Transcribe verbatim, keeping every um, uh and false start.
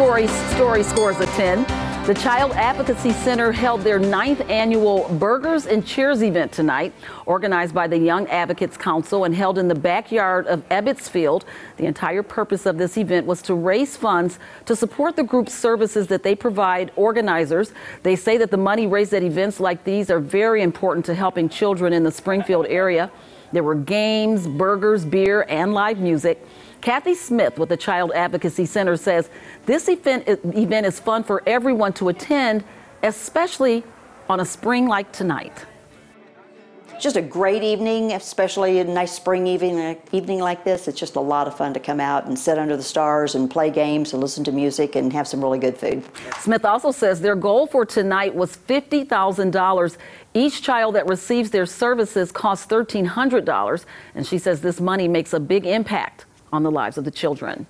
Story, story scores a ten. The Child Advocacy Center held their ninth annual Burgers and Cheers event tonight, organized by the Young Advocates Council and held in the backyard of Ebbett's Field. The entire purpose of this event was to raise funds to support the group's services that they provide organizers. They say that the money raised at events like these are very important to helping children in the Springfield area. There were games, burgers, beer, and live music. Kathy Smith with the Child Advocacy Center says this event event is fun for everyone to attend, especially on a spring like tonight. Just a great evening, especially a nice spring evening, evening like this. It's just a lot of fun to come out and sit under the stars and play games and listen to music and have some really good food. Smith also says their goal for tonight was fifty thousand dollars. Each child that receives their services costs one thousand three hundred dollars, and she says this money makes a big impact on the lives of the children.